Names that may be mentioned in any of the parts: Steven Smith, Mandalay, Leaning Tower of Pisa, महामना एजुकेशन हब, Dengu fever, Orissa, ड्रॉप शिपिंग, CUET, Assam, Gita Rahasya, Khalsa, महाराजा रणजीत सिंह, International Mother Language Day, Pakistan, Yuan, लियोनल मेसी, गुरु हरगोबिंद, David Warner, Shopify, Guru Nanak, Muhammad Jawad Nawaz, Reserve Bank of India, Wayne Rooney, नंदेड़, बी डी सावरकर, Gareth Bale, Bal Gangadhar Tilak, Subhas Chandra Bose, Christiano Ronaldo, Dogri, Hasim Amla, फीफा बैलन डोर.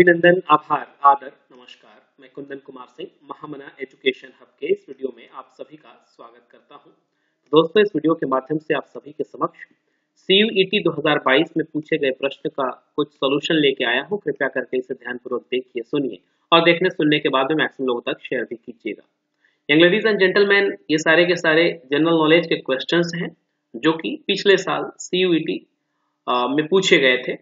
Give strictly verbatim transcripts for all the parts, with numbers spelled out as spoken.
अभिनंदन, आभार, आदर, नमस्कार। मैं कुंदन कुमार सिंह महामना एजुकेशन हब के इस वीडियो में आप सभी का स्वागत करता हूं। दोस्तों, इस वीडियो के माध्यम से आप सभी के समक्ष सी यू ई टी दो हज़ार बाईस में पूछे गए प्रश्न का कुछ सोल्यूशन लेके आया हूं। कृपया करके इसे ध्यानपूर्वक देखिए, सुनिए और देखने सुनने के बाद में मैक्सिमम लोगों तक शेयर भी कीजिएगा। यंग लेडीज एंड जेंटलमैन, ये सारे के सारे जनरल नॉलेज के क्वेश्चन हैं जो कि पिछले साल सी यू ई टी में पूछे गए थे।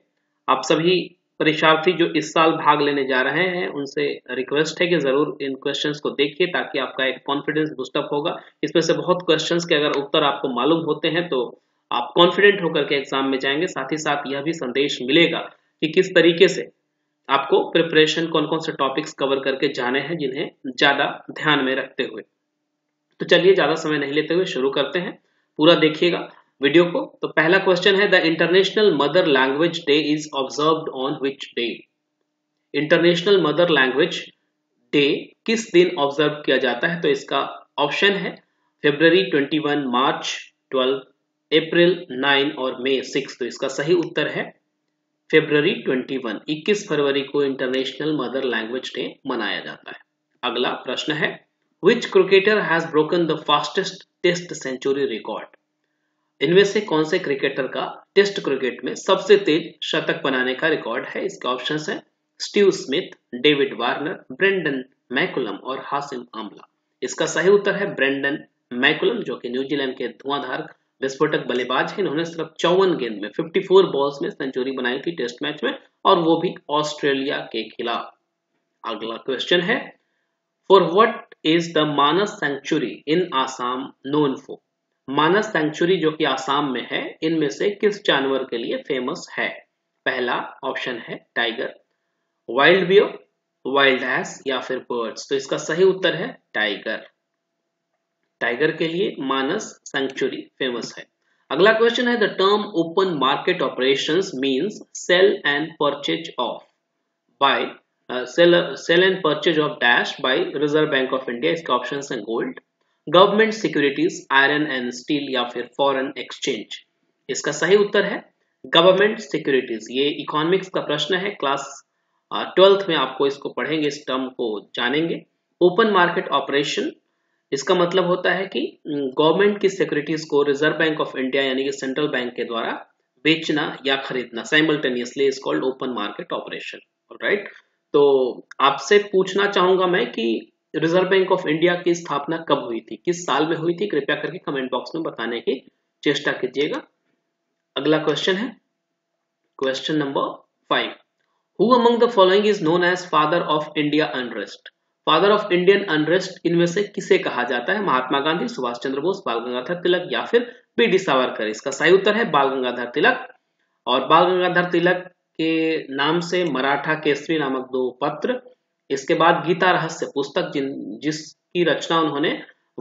आप सभी परीक्षार्थी जो इस साल भाग लेने जा रहे हैं, उनसे रिक्वेस्ट है कि जरूर इन क्वेश्चंस को देखिए ताकि आपका एक कॉन्फिडेंस बूस्टअप होगा। इसमें से बहुत क्वेश्चंस के अगर उत्तर आपको मालूम होते हैं तो आप कॉन्फिडेंट होकर के एग्जाम में जाएंगे। साथ ही साथ यह भी संदेश मिलेगा कि किस तरीके से आपको प्रिपरेशन, कौन कौन से टॉपिक्स कवर करके जाने हैं जिन्हें ज्यादा ध्यान में रखते हुए। तो चलिए, ज्यादा समय नहीं लेते हुए शुरू करते हैं, पूरा देखिएगा वीडियो को। तो पहला क्वेश्चन है, the international mother language day is observed on which day? International mother language day किस दिन ऑब्जर्व किया जाता है? तो इसका ऑप्शन है फरवरी इक्कीस, मार्च बारह, अप्रैल नौ और मई छह। तो इसका सही उत्तर है फरवरी इक्कीस, इक्कीस फरवरी को इंटरनेशनल मदर लैंग्वेज डे मनाया जाता है। अगला प्रश्न है, which cricketer has broken the fastest test century record? इनमें से कौन से क्रिकेटर का टेस्ट क्रिकेट में सबसे तेज शतक बनाने का रिकॉर्ड है? इसके ऑप्शंस हैं Steve Smith, David Warner, Brendon McCullum और हासिम आमला। इसका सही उत्तर है ब्रेंडन मैकुलम, जो कि न्यूजीलैंड के धुआंधार विस्फोटक बल्लेबाज हैं। इन्होंने सिर्फ चौवन गेंद में चौवन बॉल्स में सेंचुरी बनाई थी टेस्ट मैच में, और वो भी ऑस्ट्रेलिया के खिलाफ। अगला क्वेश्चन है, for what is the Manas century in Assam known for? Manas century जो कि आसाम में है, इनमें से किस जानवर के लिए फेमस है? पहला ऑप्शन है tiger, wild bear, wild hares या फिर बर्ड्स। तो इसका सही उत्तर है टाइगर। टाइगर के लिए मानस सेंचुरी फेमस है। अगला क्वेश्चन है, the term open market operations means sale and purchase of bye sale sale and purchase of dash by reserve bank of India. इसका ऑप्शन है gold, government securities, iron and steel या फिर foreign exchange. इसका सही उत्तर है government securities. ये economics का प्रश्न है, क्लास ट्वेल्थ में आपको इसको पढ़ेंगे, इस टर्म को जानेंगे। ओपन मार्केट ऑपरेशन, इसका मतलब होता है कि गवर्नमेंट की सिक्योरिटीज को रिजर्व बैंक ऑफ इंडिया यानी कि सेंट्रल बैंक के द्वारा बेचना या खरीदना simultaneously is called open market operation. Alright, तो आपसे पूछना चाहूंगा मैं कि रिजर्व बैंक ऑफ इंडिया की स्थापना कब हुई थी, किस साल में हुई थी? कृपया करके कमेंट बॉक्स में बताने की चेष्टा कीजिएगा। अगला क्वेश्चन है, question number five, who among the following is known as father of India unrest? Father of Indian unrest इनमें से किसे कहा जाता है? महात्मा गांधी, सुभाष चंद्र बोस, बाल गंगाधर तिलक या फिर बी डी सावरकर। इसका सही उत्तर है बाल गंगाधर तिलक। और बाल गंगाधर तिलक के नाम से मराठा केसरी नामक दो पत्र, इसके बाद गीता रहस्य पुस्तक जिन जिसकी रचना उन्होंने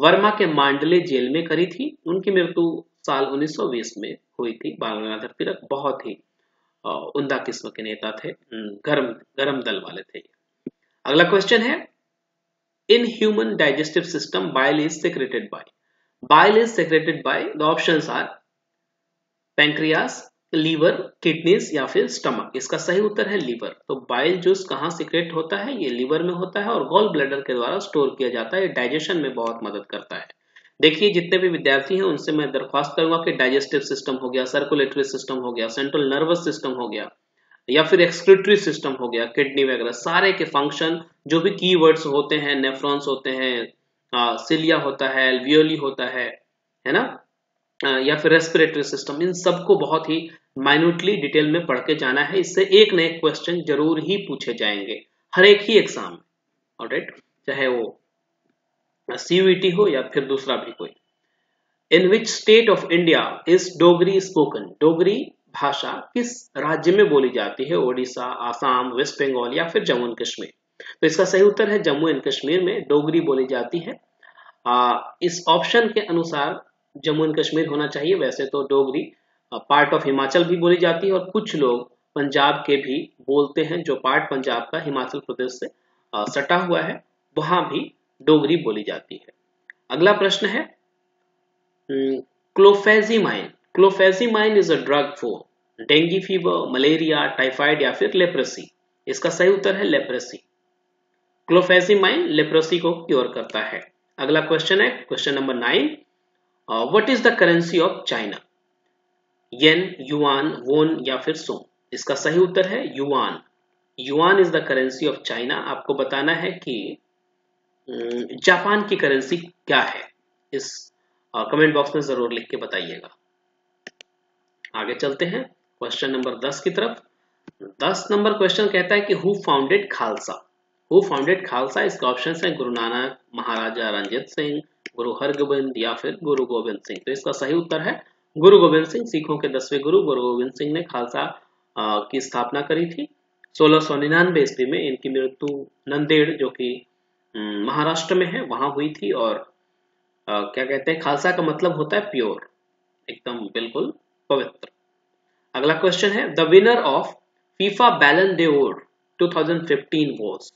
वर्मा के मांडले जेल में करी थी। उनकी मृत्यु साल उन्नीस सौ बीस में हुई थी। बाल गंगाधर तिलक बहुत ही उम्दा किस्म के नेता थे, गरम गरम दल वाले थे। अगला क्वेश्चन है, in human digestive system bile is secreted by? Bile is secreted by the options are pancreas, liver, kidneys या फिर स्टमक। इसका सही उत्तर है लीवर। तो बाइल जूस कहाँ सीक्रेट होता है? ये लीवर में होता है और गॉल ब्लैडर के द्वारा स्टोर किया जाता है। ये डाइजेशन में बहुत मदद करता है। देखिए, जितने भी विद्यार्थी हैं उनसे मैं दरख्वास्त करूंगा कि डाइजेस्टिव सिस्टम हो गया, सर्कुलेटरी सिस्टम हो गया, सेंट्रल नर्वस सिस्टम हो गया या फिर एक्सक्रीटरी सिस्टम हो गया, किडनी वगैरह, सारे के फंक्शन जो भी की वर्ड्स होते हैं, नेफ्रॉन्स होते हैं, सिलिया होता है, एल्वियोली होता है, है ना, या फिर रेस्पिरेटरी सिस्टम, इन सबको बहुत ही माइन्यूटली डिटेल में पढ़ के जाना है। इससे एक न एक क्वेश्चन जरूर ही पूछे जाएंगे हर एक ही एग्जाम में। ऑलराइट, चाहे वो सी यू ई टी हो या फिर दूसरा भी कोई। In which state of India is Dogri spoken? Dogri भाषा किस राज्य में बोली जाती है? ओडिशा, आसाम, वेस्ट बंगाल या फिर जम्मू एंड कश्मीर। तो इसका सही उत्तर है जम्मू एंड कश्मीर में डोगरी बोली जाती है। आ, इस ऑप्शन के अनुसार जम्मू एंड कश्मीर होना चाहिए। वैसे तो डोगरी पार्ट ऑफ हिमाचल भी बोली जाती है और कुछ लोग पंजाब के भी बोलते हैं, जो पार्ट पंजाब का हिमाचल प्रदेश से सटा हुआ है, वहां भी डोगरी बोली जाती है। अगला प्रश्न है, clofazimine. Clofazimine is a drug for dengue fever, malaria, typhoid या फिर लेप्रोसी। इसका सही उत्तर है लेप्रोसी। क्लोफेसिमाइन लेप्रोसी को क्योर करता है। अगला क्वेश्चन है question number nine, what is the currency of China? Yen, yuan, won या फिर सोम। इसका सही उत्तर है yuan. Yuan is the currency of China. आपको बताना है कि जापान की करेंसी क्या है, इस कमेंट बॉक्स में जरूर लिख के बताइएगा। आगे चलते हैं क्वेश्चन नंबर दस की तरफ। दस नंबर क्वेश्चन कहता है कि who founded Khalsa? Who founded Khalsa? इसका ऑप्शन है गुरु नानक, महाराजा रणजीत सिंह, गुरु हरगोबिंद या फिर गुरु गोविंद सिंह। तो इसका सही उत्तर है गुरु गोविंद सिंह। सिखों के दसवें गुरु गुरु गोविंद सिंह ने खालसा की स्थापना करी थी। सोलह सौ निन्यानवे ईस्वी में इनकी मृत्यु नंदेड़ जो कि महाराष्ट्र में है वहां हुई थी। और आ, क्या कहते हैं, खालसा का मतलब होता है प्योर, एकदम बिल्कुल पवित्र। अगला क्वेश्चन है the winner of फीफा बैलन डोर दो हज़ार पंद्रह वाज?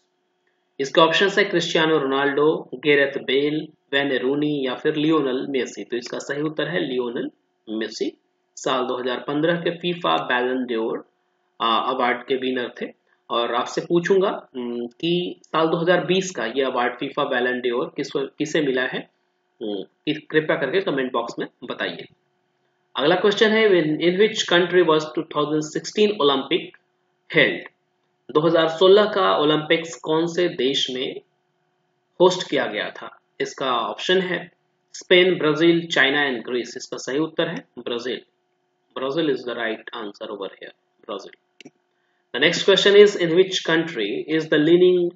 इसके ऑप्शंस है Cristiano Ronaldo, Gareth Bale, Wayne Rooney या फिर लियोनल मेसी। तो इसका सही उत्तर है लियोनल मेसी। साल दो हज़ार पंद्रह के फीफा बैलन डोर अवार्ड के विनर थे। और आपसे पूछूंगा कि साल दो हज़ार बीस का ये अवार्ड फीफा बैलन डोर किस किसे मिला है, कृपया करके कमेंट बॉक्स में बताइए। अगला क्वेश्चन है इन विच कंट्री वाज दो हज़ार सोलह ओलंपिक हेल्ड? दो हज़ार सोलह का ओलंपिक्स कौन से देश में होस्ट किया गया था? इसका ऑप्शन है Spain, Brazil, China and Greece. इसका सही उत्तर है Brazil. Brazil is the right answer over here, Brazil. The next question is in which country is the leaning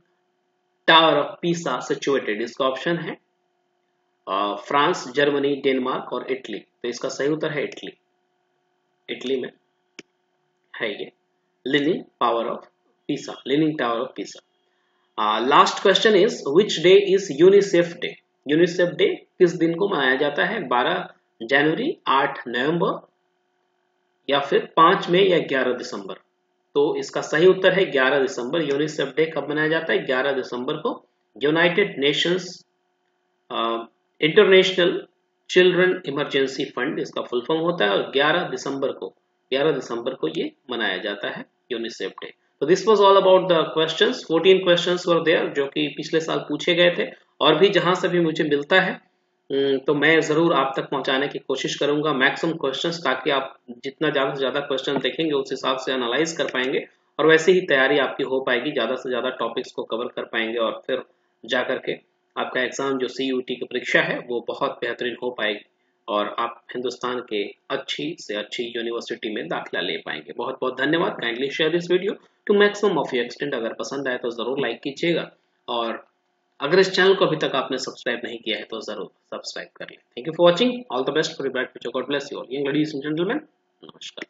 tower of Pisa situated? इसका ऑप्शन है फ्रांस, जर्मनी, डेनमार्क और Italy. तो इसका सही उत्तर है इटली। इटली में है ये leaning power of Pisa, leaning tower of Pisa. Last question is which day is UNICEF day? UNICEF day किस दिन को मनाया जाता है? बारह जनवरी, आठ नवंबर या फिर पाँच मई या ग्यारह दिसंबर? तो इसका सही उत्तर है ग्यारह दिसंबर। यूनिसेफ डे कब मनाया जाता है? ग्यारह दिसंबर को। United Nations international children emergency fund इसका फुल फॉर्म होता है। और ग्यारह दिसंबर को ग्यारह दिसंबर को ये मनाया जाता है यूनिसेफ डे। तो this was all about the questions. चौदह क्वेश्चंस वर देयर जो कि पिछले साल पूछे गए थे। और भी जहां से भी मुझे मिलता है तो मैं जरूर आप तक पहुंचाने की कोशिश करूंगा मैक्सिमम क्वेश्चंस, ताकि आप जितना ज्यादा से ज्यादा क्वेश्चन देखेंगे उस हिसाब से एनालाइज कर पाएंगे और वैसे ही तैयारी आपकी हो पाएगी, ज्यादा से ज्यादा टॉपिक्स को कवर कर पाएंगे और फिर जाकर के आपका एग्जाम जो सीयूईटी की परीक्षा है वो बहुत बेहतरीन हो पाएगी और आप हिंदुस्तान के अच्छी से अच्छी यूनिवर्सिटी में दाखिला ले पाएंगे। बहुत बहुत धन्यवाद। Kindly share this video to maximum of your extent. अगर पसंद आए तो जरूर लाइक कीजिएगा और अगर इस चैनल को अभी तक आपने सब्सक्राइब नहीं किया है तो जरूर सब्सक्राइब कर लें। Thank you for watching. All the best for your bright future. God bless you all. Young ladies and gentleman, नमस्कार।